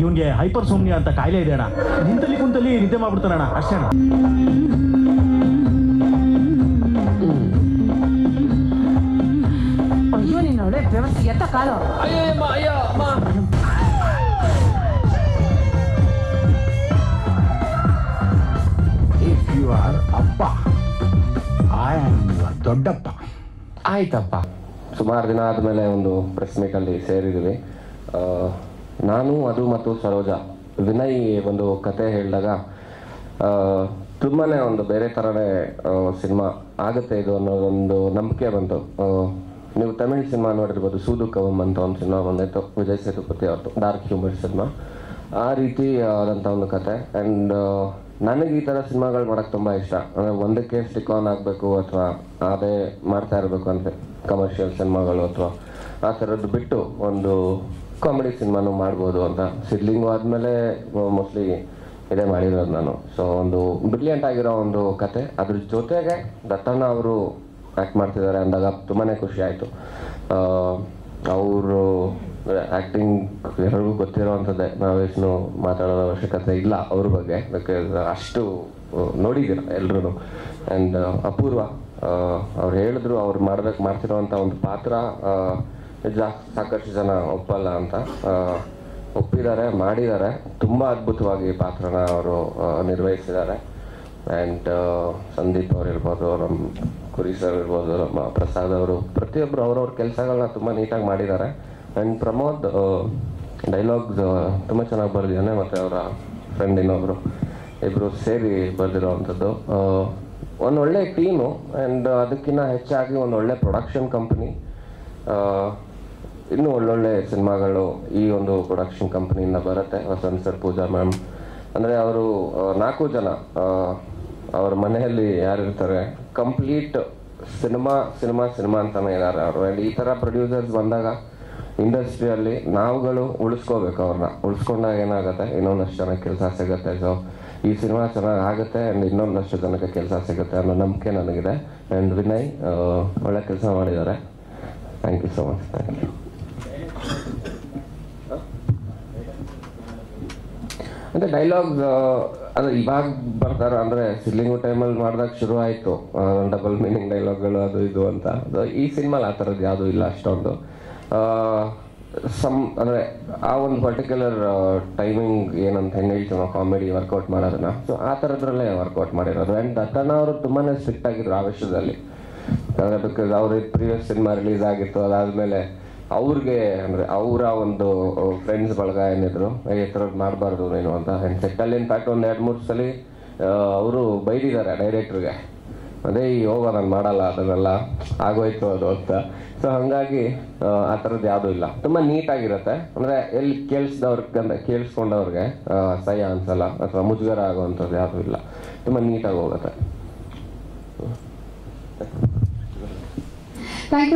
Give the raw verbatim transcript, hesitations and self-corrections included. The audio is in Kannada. ಇವನಿಗೆ ಹೈಪರ್ ಸೋಮ್ನಿಯಾ ಅಂತ ಕಾಯಿಲೆ ಇದೆ ಅಣ್ಣ. ನಿಂತಲ್ಲಿ ಕುಂತಲ್ಲಿ ನಿದ್ದೆ ಮಾಡ್ಬಿಡ್ತಾನಣ್ಣ ಅಷ್ಟೇ ಅಣ್ಣ. ಅಯ್ಯೋ ನೀನು ಒಳ್ಳೆ ವ್ಯವಸ್ಥೆ ಎತ್ತ ಕಾಲು. ಅಯ್ಯಮ್ಮ ಅಯ್ಯೋ ಅಮ್ಮ ಅಪ್ಪ ಆಯ್ ದೊಡ್ಡಪ್ಪ. ಆಯ್ತಪ್ಪ, ಸುಮಾರು ದಿನ ಆದಮೇಲೆ ಒಂದು ಪ್ರೆಸ್ ಮೀಟಲ್ಲಿ ಸೇರಿದ್ದೀವಿ. ನಾನು ಅದು ಮತ್ತು ಸರೋಜಾ ವಿನಯ್ ಒಂದು ಕತೆ ಹೇಳಿದಾಗ ತುಂಬಾ ಒಂದು ಬೇರೆ ಥರನೇ ಸಿನಿಮಾ ಆಗುತ್ತೆ ಇದು ಅನ್ನೋದೊಂದು ನಂಬಿಕೆ ಬಂತು. ನೀವು ತಮಿಳ್ ಸಿನಿಮಾ ನೋಡಿರ್ಬೋದು, ಸೂದು ಕವಂ ಅಂತ ಒಂದು ಸಿನಿಮಾ ಬಂದಿತ್ತು ವಿಜಯ್ ಸೇತುಪತಿ ಅವ್ರದ್ದು, ಡಾರ್ಕ್ ಹ್ಯೂಮರ್ ಸಿನಿಮಾ. ಆ ರೀತಿ ಆದಂಥ ಒಂದು ಕತೆ. ಆ್ಯಂಡ್ ನನಗೆ ಈ ಥರ ಸಿನಿಮಾಗಳು ಮಾಡೋಕ್ಕೆ ತುಂಬ ಇಷ್ಟ. ಅಂದರೆ ಒಂದಕ್ಕೆ ಸ್ಟಿಕ್ ಆನ್ ಆಗಬೇಕು ಅಥವಾ ಅದೇ ಮಾಡ್ತಾ ಇರಬೇಕು ಅಂದರೆ ಕಮರ್ಷಿಯಲ್ ಸಿನಿಮಾಗಳು ಅಥವಾ ಆ ಥರದ್ದು ಬಿಟ್ಟು ಒಂದು ಕಾಮಿಡಿ ಸಿನಿಮಾನು ಮಾಡ್ಬೋದು ಅಂತ. ಸಿಡ್ಲಿಂಗು ಆದಮೇಲೆ ಮೋಸ್ಟ್ಲಿ ಇದೇ ಮಾಡಿರೋದು ನಾನು. ಸೊ ಒಂದು ಬ್ರಿಲಿಯಂಟ್ ಆಗಿರೋ ಒಂದು ಕತೆ, ಅದ್ರ ಜೊತೆಗೆ ದತ್ತಣ್ಣ ಅವರು ಆ್ಯಕ್ಟ್ ಮಾಡ್ತಿದ್ದಾರೆ ಅಂದಾಗ ತುಂಬಾ ಖುಷಿ ಆಯಿತು. ಅವರು ಆ್ಯಕ್ಟಿಂಗ್ ಎಲ್ಲರಿಗೂ ಗೊತ್ತಿರೋವಂಥದ್ದೇ, ನಾವೇನು ಮಾತಾಡೋ ಅವಶ್ಯಕತೆ ಇಲ್ಲ ಅವ್ರ ಬಗ್ಗೆ, ಅದಕ್ಕೆ ಅಷ್ಟು ನೋಡಿದ್ದೀರ ಎಲ್ಲರೂ. ಆ್ಯಂಡ್ ಅಪೂರ್ವ ಅವ್ರು ಹೇಳಿದ್ರು ಅವ್ರು ಮಾಡ್ಬೇಕು ಮಾಡ್ತಿರೋವಂಥ ಒಂದು ಪಾತ್ರ ಜಾಸ್ತಿ ಸಾಕಷ್ಟು ಜನ ಒಪ್ಪಲ್ಲ ಅಂತ, ಒಪ್ಪಿದ್ದಾರೆ, ಮಾಡಿದ್ದಾರೆ. ತುಂಬ ಅದ್ಭುತವಾಗಿ ಪಾತ್ರನ ಅವರು ನಿರ್ವಹಿಸಿದ್ದಾರೆ. ಆ್ಯಂಡ್ ಸಂದೀಪ್ ಅವ್ರು ಇರ್ಬೋದು, ನಮ್ಮ ಕುರಿ ಸರ್ ಇರ್ಬೋದು, ನಮ್ಮ ಪ್ರಸಾದ್ ಅವರು, ಪ್ರತಿಯೊಬ್ಬರು ಅವ್ರವ್ರ ಕೆಲಸಗಳನ್ನ ತುಂಬ ನೀಟಾಗಿ ಮಾಡಿದ್ದಾರೆ. ಆ್ಯಂಡ್ ಪ್ರಮೋದ್ ಡೈಲಾಗ್ಸ್ ತುಂಬ ಚೆನ್ನಾಗಿ ಬರೆದಿದ್ದಾನೆ, ಮತ್ತು ಅವರ ಫ್ರೆಂಡ್ ಇನ್ನೊಬ್ಬರು, ಇಬ್ಬರು ಸೇರಿ ಬರೆದಿರೋವಂಥದ್ದು. ಒಂದು ಒಳ್ಳೆ ಟೀಮು. ಆ್ಯಂಡ್ ಅದಕ್ಕಿಂತ ಹೆಚ್ಚಾಗಿ ಒಂದು ಒಳ್ಳೆ ಪ್ರೊಡಕ್ಷನ್ ಕಂಪ್ನಿ, ಇನ್ನೂ ಒಳ್ಳೊಳ್ಳೆ ಸಿನಿಮಾಗಳು ಈ ಒಂದು ಪ್ರೊಡಕ್ಷನ್ ಕಂಪ್ನಿಯಿಂದ ಬರುತ್ತೆ. ವಸಂತ್ ಸರ್, ಪೂಜಾ ಮ್ಯಾಮ್, ಅಂದರೆ ಅವರು ನಾಲ್ಕು ಜನ ಅವ್ರ ಮನೆಯಲ್ಲಿ ಯಾರಿರ್ತಾರೆ ಕಂಪ್ಲೀಟ್ ಸಿನಿಮಾ ಸಿನಿಮಾ ಸಿನಿಮಾ ಅಂತಲೇ ಇದ್ದಾರೆ ಅವರು. ಆ್ಯಂಡ್ ಈ ಥರ ಪ್ರೊಡ್ಯೂಸರ್ಸ್ ಬಂದಾಗ ಇಂಡಸ್ಟ್ರಿಯಲ್ಲಿ ನಾವುಗಳು ಉಳಿಸ್ಕೋಬೇಕು ಅವ್ರನ್ನ. ಉಳಿಸ್ಕೊಂಡಾಗ ಏನಾಗುತ್ತೆ, ಇನ್ನೊಂದಷ್ಟು ಜನಕ್ಕೆ ಕೆಲಸ ಸಿಗುತ್ತೆ. ಸೊ ಈ ಸಿನಿಮಾ ಚೆನ್ನಾಗಿ ಆಗುತ್ತೆ, ಆ್ಯಂಡ್ ಇನ್ನೊಂದಷ್ಟು ಜನಕ್ಕೆ ಕೆಲಸ ಸಿಗುತ್ತೆ ಅನ್ನೋ ನಂಬಿಕೆ ನನಗಿದೆ. ಆ್ಯಂಡ್ ವಿನಯ್ ಒಳ್ಳೆ ಕೆಲಸ ಮಾಡಿದ್ದಾರೆ. Thank you so much. Thank you. ಅಂದರೆ ಡೈಲಾಗ್ ಅದು ಇವಾಗ ಬರ್ತಾರ, ಅಂದರೆ ಸಿಡ್ಲಿಂಗು ಟೈಮಲ್ಲಿ ಮಾಡಿದಾಗ ಶುರು ಆಯಿತು ಡಬಲ್ ಮೀನಿಂಗ್ ಡೈಲಾಗ್ಗಳು ಅದು ಇದು ಅಂತ. ಈ ಸಿನಿಮಾಲಿ ಆ ಥರದ್ದು ಯಾವುದೂ ಇಲ್ಲ ಅಷ್ಟೊಂದು. ಸಮ್ ಅಂದರೆ ಆ ಒಂದು ಪರ್ಟಿಕ್ಯುಲರ್ ಟೈಮಿಂಗ್ ಏನಂತ ಹೆಂಗೆ ಹೇಳ್ತೀವಿ ಕಾಮಿಡಿ ವರ್ಕೌಟ್ ಮಾಡೋದನ್ನ, ಸೊ ಆ ಥರದ್ರಲ್ಲೇ ವರ್ಕೌಟ್ ಮಾಡಿರೋದು. ಆ್ಯಂಡ್ ದತ್ತಣ್ಣ ಅವರು ತುಂಬಾ ಸ್ಟ್ರಿಕ್ಟ್ ಆಗಿದ್ರು ಆ ವಿಷಯದಲ್ಲಿ. ಅಂದರೆ ಬಿಕಾಸ್ ಅವ್ರ ಪ್ರೀವಿಯಸ್ ಸಿನಿಮಾ ರಿಲೀಸ್ ಆಗಿತ್ತು, ಅದಾದಮೇಲೆ ಅವ್ರಿಗೆ ಅಂದರೆ ಅವರ ಒಂದು ಫ್ರೆಂಡ್ಸ್ ಬಳಗ ಏನಿದ್ರು ಈ ಥರದ್ದು ಮಾಡಬಾರ್ದು ನೀನು ಅಂತ. ಆ್ಯಂಡ್ ಸೆಟ್ಟಲ್ಲಿ ಇನ್ಫ್ಯಾಕ್ಟ್ ಒಂದು ಎರಡು ಮೂರು ಸಲ ಅವರು ಬೈದಿದ್ದಾರೆ ಡೈರೆಕ್ಟ್ರಿಗೆ, ಅದೇ ಈ ಯೋಗ ನಾನು ಮಾಡಲ್ಲ ಅದನ್ನೆಲ್ಲ ಆಗೋಯ್ತು ಅದು ಅಂತ. ಸೊ ಹಾಗಾಗಿ ಆ ಥರದ್ದು ಯಾವುದೂ ಇಲ್ಲ, ತುಂಬ ನೀಟಾಗಿರುತ್ತೆ. ಅಂದರೆ ಎಲ್ಲಿ ಕೇಳಿಸ್ದವ್ರಿಗೆ ಅಂದರೆ ಕೇಳಿಸ್ಕೊಂಡವ್ರಿಗೆ ಸಹ್ಯ ಅನ್ಸಲ್ಲ ಅಥವಾ ಮುಜುಗರ ಆಗೋವಂಥದ್ದು ಯಾವುದೂ ಇಲ್ಲ, ತುಂಬ ನೀಟಾಗಿ ಹೋಗುತ್ತೆ. Thank you.